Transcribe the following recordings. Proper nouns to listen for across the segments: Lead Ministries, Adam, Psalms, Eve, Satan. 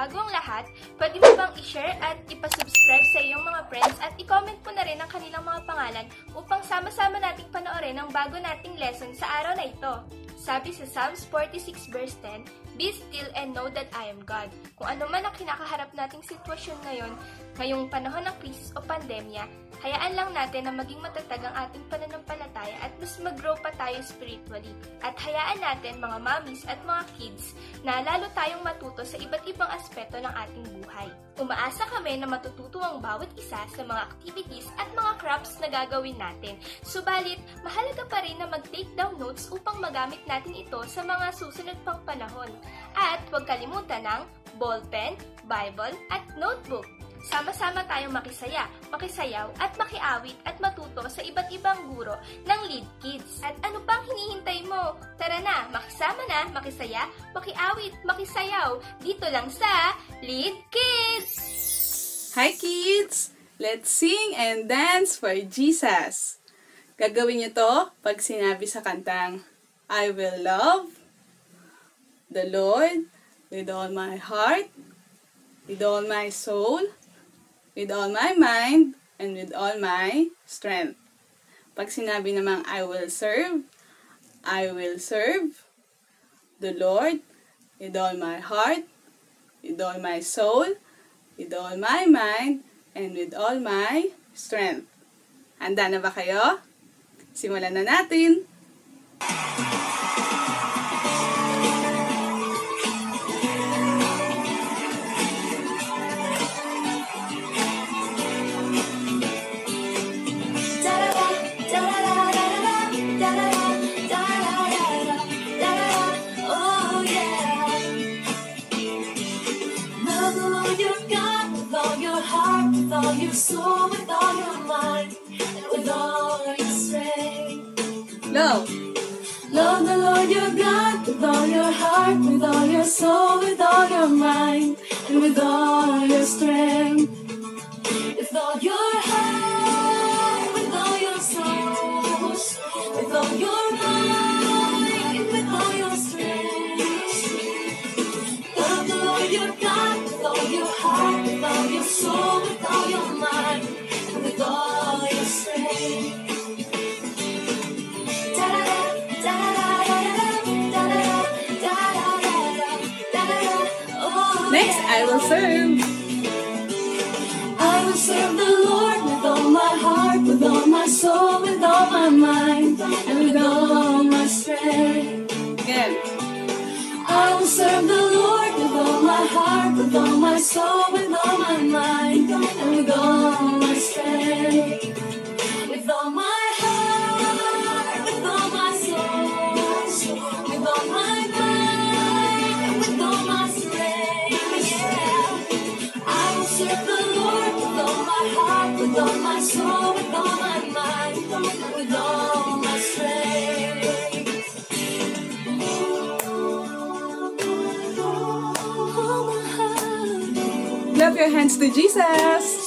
Bago ang lahat, pwede mo bang i-share at ipasubscribe sa iyong mga friends at i-comment po na rin ang kanilang mga pangalan upang sama-sama nating panoorin ang bago nating lesson sa araw na ito. Sabi sa Psalms 46 verse 10, "Be still and know that I am God." Kung ano man ang kinakaharap nating sitwasyon ngayon, ngayong panahon ng krisis o pandemya, hayaan lang natin na maging matatag ang ating pananampalataya at mas mag-grow pa tayo spiritually. At hayaan natin mga mommies at mga kids na lalo tayong matuto sa iba't ibang aspeto ng ating buhay. Umaasa kami na matututo ang bawat isa sa mga activities at mga crafts na gagawin natin. Subalit, mahalaga pa rin na mag-take down notes upang magamit natin ito sa mga susunod pang panahon. At huwag kalimutan ng ballpen, Bible at notebook. Sama-sama tayong makisaya, makisayaw at makiawit at matuto sa iba't ibang guro ng Lead Kids. At ano pang hinihintay mo? Tara na, makisama na, makisaya, makiawit, makisayaw dito lang sa Lead Kids! Hi kids! Let's sing and dance for Jesus! Gagawin niyo to pag sinabi sa kantang I will love the Lord with all my heart, with all my soul, with all my mind, and with all my strength. Pag sinabi namang I will serve the Lord with all my heart, with all my soul, with all my mind, and with all my strength. Handa na ba kayo? Simulan na natin! So with all your mind and with all your strength, love the Lord your God with all your heart, with all your soul, with all your mind, and with all your strength. With all your heart, with all your soul, with all your mind, and with all your strength. Love the Lord your God with all your heart, with all your soul, with all your mind, and with all your strength. Next, I will serve. I will serve the Lord with all my heart, with all my soul, with all my mind, and with all my strength. Again. I will serve the Lord with all my heart, with all my soul, with all my mind, and with all my strength. With all my heart, with all my soul, with all my mind, and with all my strength. Yeah. I will serve the Lord with all my heart, with all my soul, with all my mind, and with all my strength. Clap your hands to Jesus!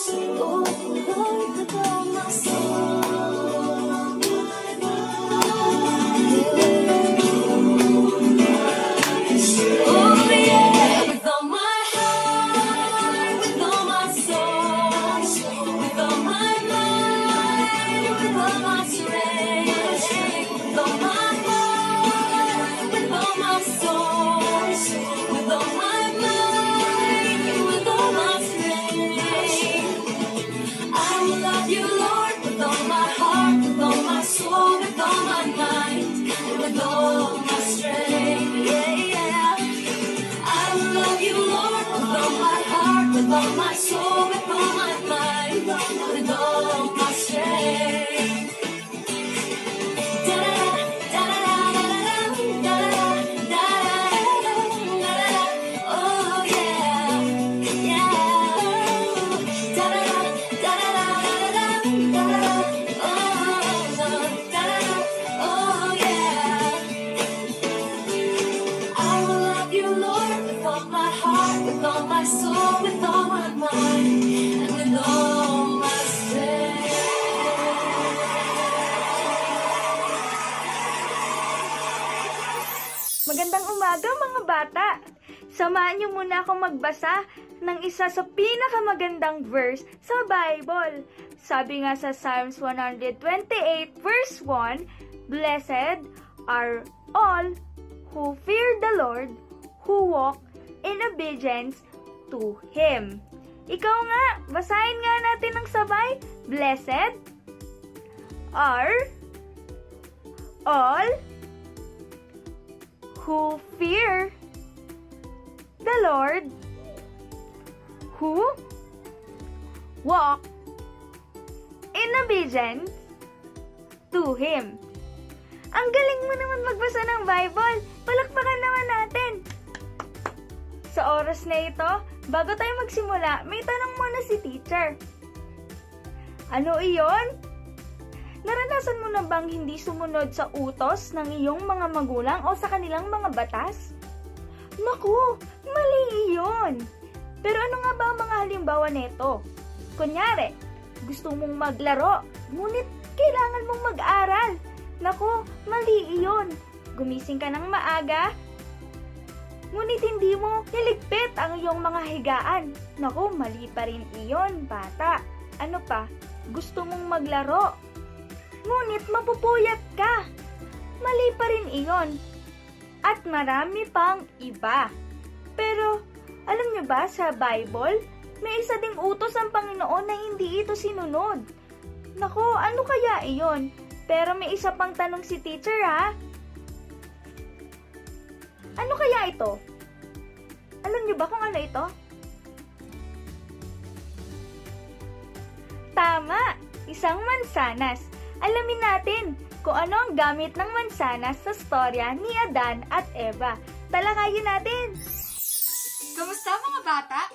Magandang umaga mga bata! Samahan niyo muna akong magbasa ng isa sa pinakamagandang verse sa Bible. Sabi nga sa Psalms 128 verse 1, "Blessed are all who fear the Lord, who walk in obedience to Him." Ikaw nga, basahin nga natin ng sabay. Blessed are all who fear the Lord, who walk in obedience to Him. Ang galing mo naman magbasa ng Bible. Palakpakan naman natin. Sa oras na ito, bago tayo magsimula, may tanong muna si teacher. Ano iyon? Naranasan mo na bang hindi sumunod sa utos ng iyong mga magulang o sa kanilang mga batas? Naku, mali iyon! Pero ano nga ba ang mga halimbawa nito? Kunyari, gusto mong maglaro, ngunit kailangan mong mag-aral. Naku, mali iyon! Gumising ka ng maaga, ngunit hindi mo niligpit ang iyong mga higaan. Naku, mali pa rin iyon, bata. Ano pa? Gusto mong maglaro, ngunit mapupuyat ka. Mali pa rin iyon. At marami pang iba. Pero, alam niyo ba sa Bible, may isa ding utos ang Panginoon na hindi ito sinunod. Naku, ano kaya iyon? Pero may isa pang tanong si teacher, ha? Ano kaya ito? Alam niyo ba kung ano ito? Tama! Isang mansanas. Alamin natin kung ano ang gamit ng mansanas sa storya ni Adan at Eva. Talakayin natin! Kamusta mga bata?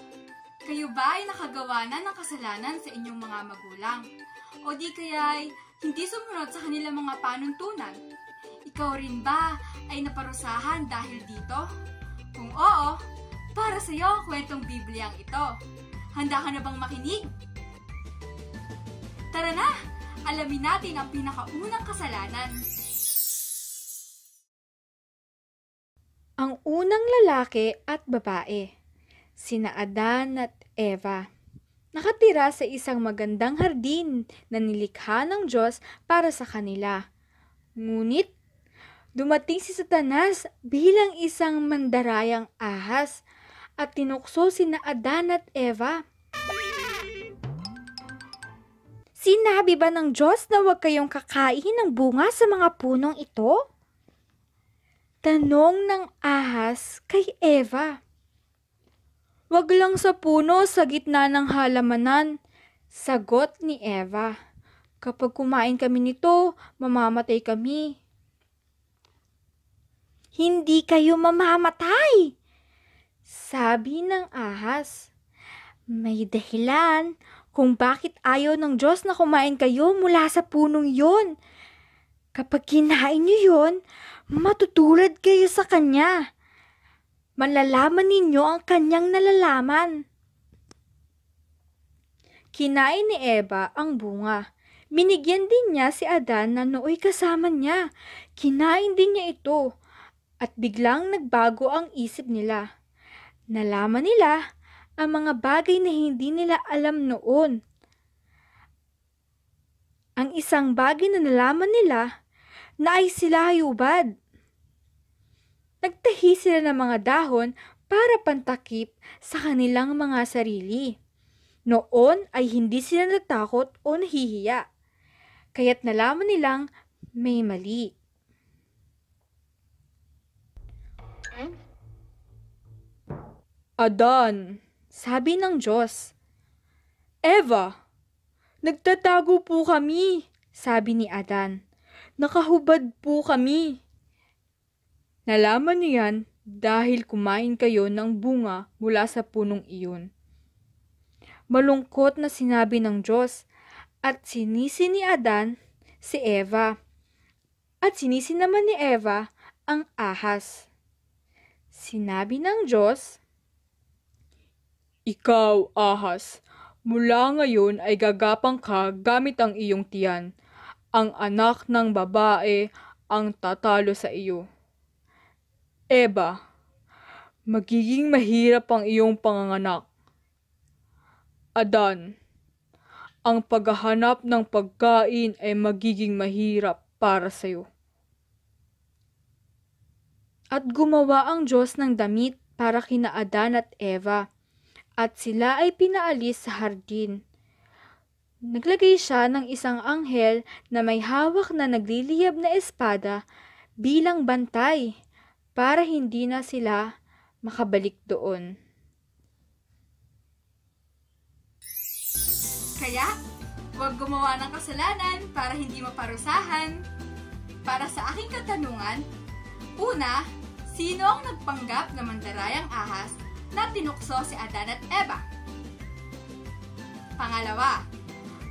Kayo ba ay nakagawa na ng kasalanan sa inyong mga magulang? O di kaya'y hindi sumunod sa kanilang mga panuntunan? Ikaw rin ba ay naparusahan dahil dito? Kung oo, para sa iyo ang kwentong Bibliyang ito. Handa ka na bang makinig? Tara na! Alamin natin ang pinakaunang kasalanan. Ang unang lalaki at babae, sina Adan at Eva, nakatira sa isang magandang hardin na nilikha ng Diyos para sa kanila. Ngunit, dumating si Satanas bilang isang mandarayang ahas at tinukso sina Adan at Eva. Sinabi ba ng Diyos na huwag kayong kakain ng bunga sa mga punong ito? Tanong ng ahas kay Eva. Huwag lang sa puno sa gitna ng halamanan, sagot ni Eva. Kapag kumain kami nito, mamamatay kami. Hindi kayo mamamatay, sabi ng ahas. May dahilan kung bakit ayaw ng Diyos na kumain kayo mula sa punong yon. Kapag kinain niyo yon, matutulad kayo sa Kanya. Malalaman ninyo ang Kanyang nalalaman. Kinain ni Eva ang bunga. Binigyan din niya si Adan na nooy kasama niya. Kinain din niya ito. At biglang nagbago ang isip nila. Nalaman nila ang mga bagay na hindi nila alam noon. Ang isang bagay na nalaman nila na ay sila ay ubad. Nagtahi sila ng mga dahon para pantakip sa kanilang mga sarili. Noon ay hindi sila natakot o nahihiya, kaya't nalaman nilang may mali. Adan, sabi ng Diyos, Eva, nagtatago po kami, sabi ni Adan. Nakahubad po kami. Nalaman niyo yan dahil kumain kayo ng bunga mula sa punong iyon. Malungkot na sinabi ng Diyos at sinisi ni Adan si Eva at sinisi naman ni Eva ang ahas. Sinabi ng Diyos, Ikaw, ahas, mula ngayon ay gagapang ka gamit ang iyong tiyan. Ang anak ng babae ang tatalo sa iyo. Eva, Magiging mahirap ang iyong panganganak. Adan, ang paghahanap ng pagkain ay magiging mahirap para sa iyo. At gumawa ang Diyos ng damit para kina Adan at Eva, at sila ay pinaalis sa hardin. Naglagay siya ng isang anghel na may hawak na nagliliyab na espada bilang bantay para hindi na sila makabalik doon. Kaya, huwag gumawa ng kasalanan para hindi maparusahan. Para sa aking katanungan, una, sino ang nagpanggap na mandarayang ahas na tinukso si Adan at Eva? Pangalawa,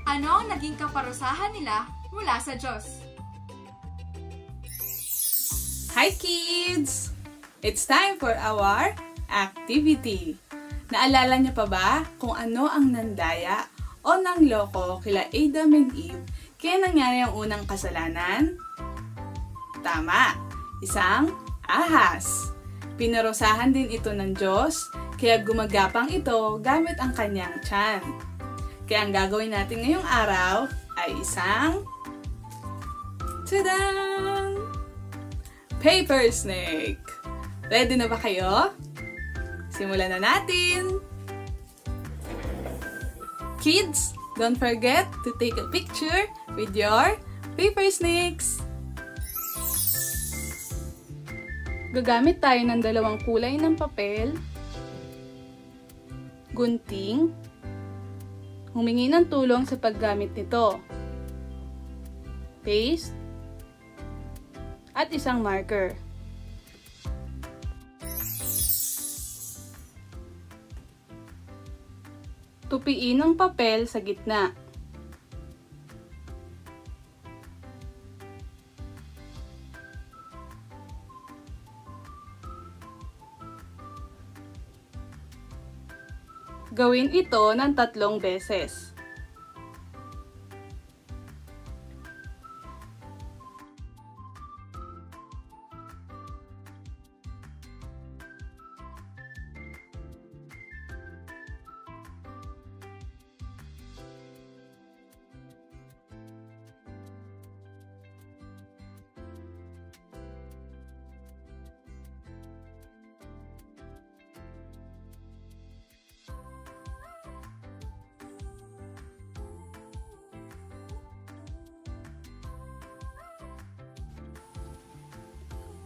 ano ang naging kaparusahan nila mula sa Diyos? Hi kids! It's time for our activity. Naalala niyo pa ba kung ano ang nandaya o nangloko kila Adam and Eve kaya nangyari ang unang kasalanan? Tama! Isang ahas. Pinarusahan din ito ng Diyos kaya gumagapang ito gamit ang kanyang tiyan. Kaya ang gagawin natin ngayong araw ay isang tadang! Paper snake! Ready na ba kayo? Simulan na natin! Kids, don't forget to take a picture with your paper snakes! Gagamit tayo ng dalawang kulay ng papel, gunting, humingi ng tulong sa paggamit nito, paste, at isang marker. Tupiin ang papel sa gitna. Gawin ito ng 3 beses.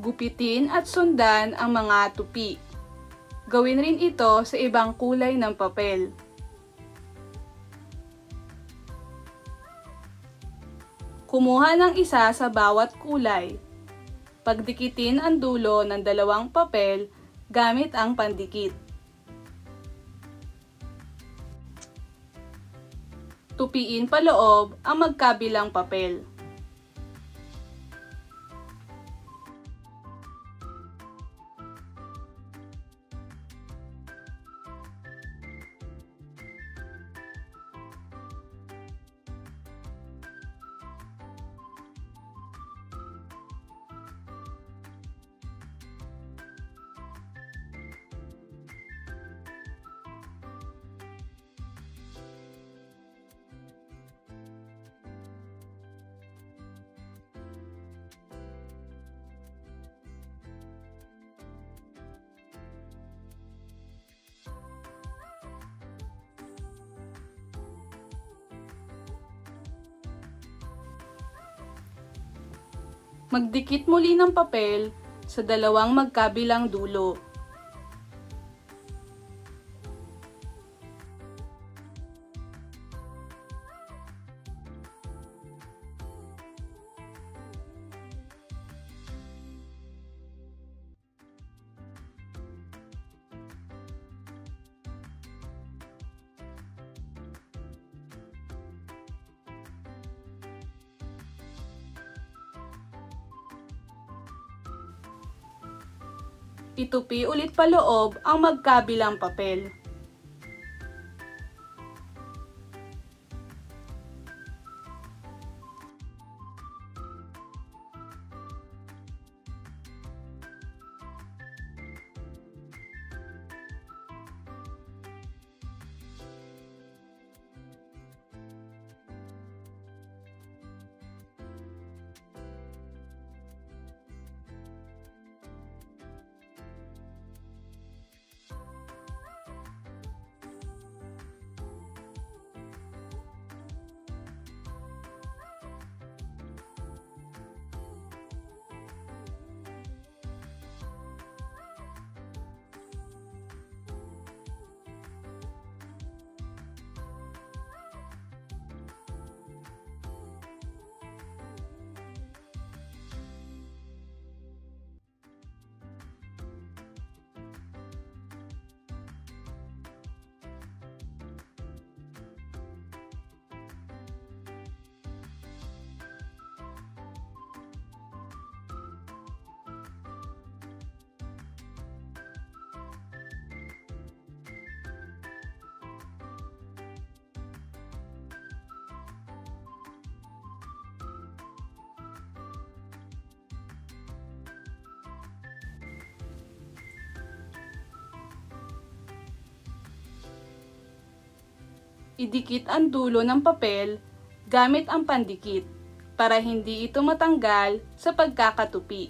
Gupitin at sundan ang mga tupi. Gawin rin ito sa ibang kulay ng papel. Kumuha ng isa sa bawat kulay. Pagdikitin ang dulo ng 2 papel gamit ang pandikit. Tupiin paloob ang magkabilang papel. Magdikit muli ng papel sa 2 magkabilang dulo. Itupi ulit paloob ang magkabilang papel. idikit ang dulo ng papel gamit ang pandikit para hindi ito matanggal sa pagkakatupi.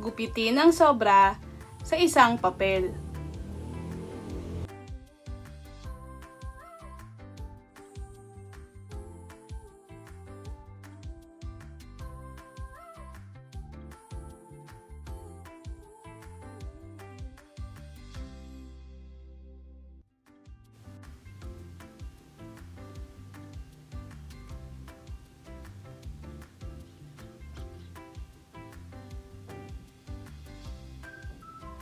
Gupitin ang sobra sa isang papel.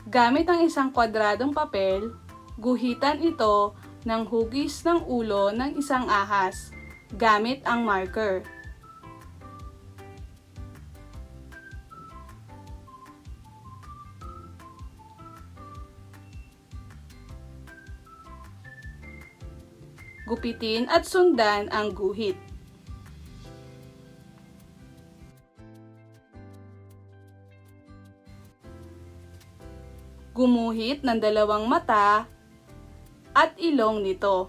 Gamit ang isang kwadradong papel, guhitan ito ng hugis ng ulo ng isang ahas gamit ang marker. Gupitin at sundan ang guhit. Gumuhit ng dalawang mata at ilong nito.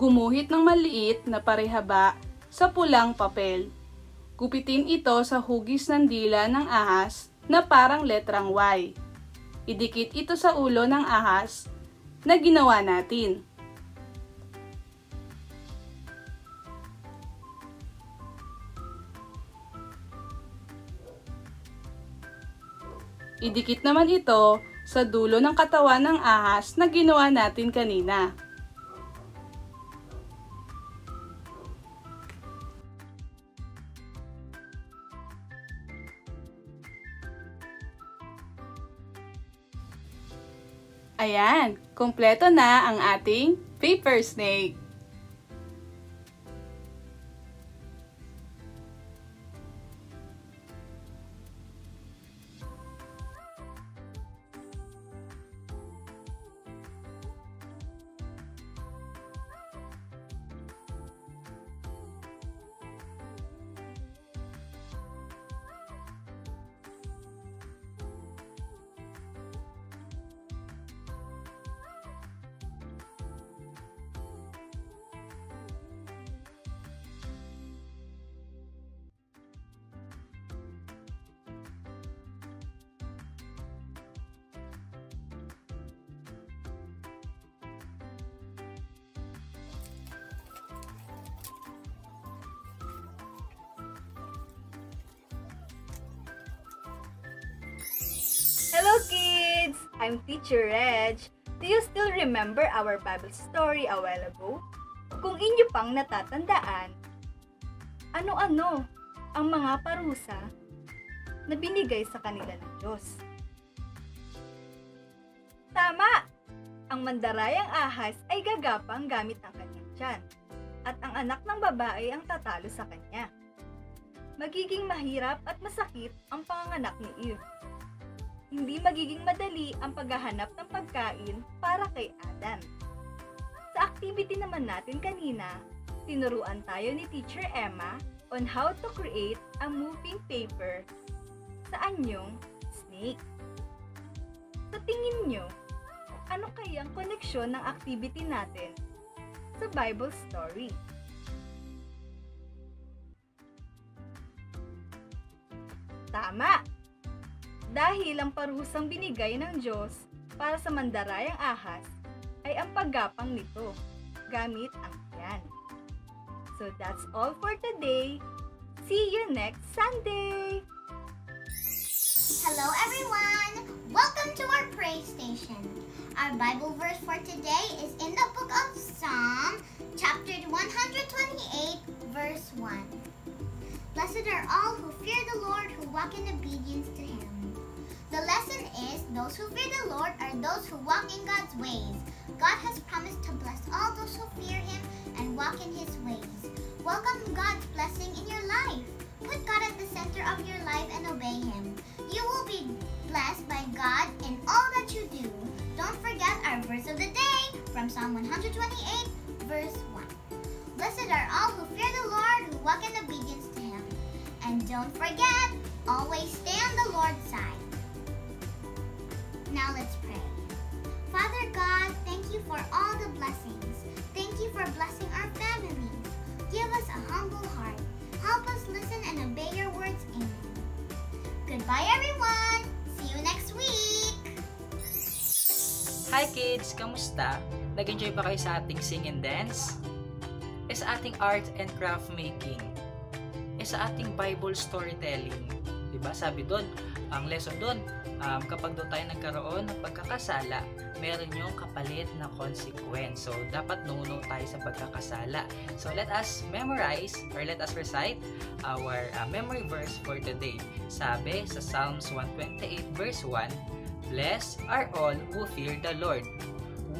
Gumuhit ng maliit na parehaba sa pulang papel. Gupitin ito sa hugis ng dila ng ahas na parang letrang Y. Idikit ito sa ulo ng ahas na ginawa natin. Idikit naman ito sa dulo ng katawan ng ahas na ginawa natin kanina. Ayan, kumpleto na ang ating paper snake. Hello kids! I'm Teacher Reg. Do you still remember our Bible story a while ago? Kung inyo pang natatandaan, ano-ano ang mga parusa na binigay sa kanila ng Diyos? Tama! Ang mandarayang ahas ay gagapang gamit ang kanyang tiyan, at ang anak ng babae ang tatalo sa kanya. Magiging mahirap at masakit ang panganganak ni Eve. Hindi magiging madali ang paghahanap ng pagkain para kay Adam. Sa activity naman natin kanina, tinuruan tayo ni Teacher Emma on how to create a moving paper sa anyong snake. Sa tingin nyo, ano kayang koneksyon ng activity natin sa Bible story? Tama! Dahil ang parusang binigay ng Diyos para sa mandarayang ahas ay ang paggapang nito gamit ang tiyan. So that's all for today. See you next Sunday! Hello everyone! Welcome to our praise station. Our Bible verse for today is in the book of Psalms, chapter 128, verse 1. Blessed are all who fear the Lord, who walk in obedience to Him. The lesson is, those who fear the Lord are those who walk in God's ways. God has promised to bless all those who fear Him and walk in His ways. Welcome God's blessing in your life. Put God at the center of your life and obey Him. You will be blessed by God in all that you do. Don't forget our verse of the day from Psalm 128, verse 1. Blessed are all who fear the Lord, who walk in obedience to Him. And don't forget, always stay on the Lord's side. Now let's pray. Father God, thank you for all the blessings. Thank you for blessing our families. Give us a humble heart. Help us listen and obey your words. Amen. Goodbye, everyone. See you next week. Hi kids, kamusta? Nag-enjoy ba kayo sa ating sing and dance? E sa ating art and craft making? E sa ating Bible storytelling? Diba sabi doon, ang lesson doon, kapag doon tayo nagkaroon ng pagkakasala, meron yung kapalit na consequence. So, dapat nuno tayo sa pagkakasala. So, let us memorize or let us recite our memory verse for today. Sabi sa Psalms 128 verse 1, Blessed are all who fear the Lord,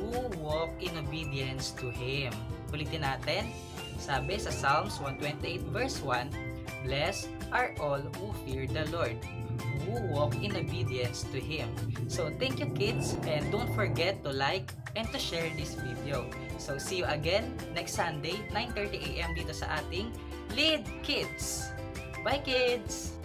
who walk in obedience to Him. Ulitin natin. Sabi sa Psalms 128 verse 1, Blessed are all who fear the Lord, who walk in obedience to Him. So thank you kids, and don't forget to like and to share this video. So see you again next Sunday, 9:30 a.m. dito sa ating Lead Kids. Bye kids!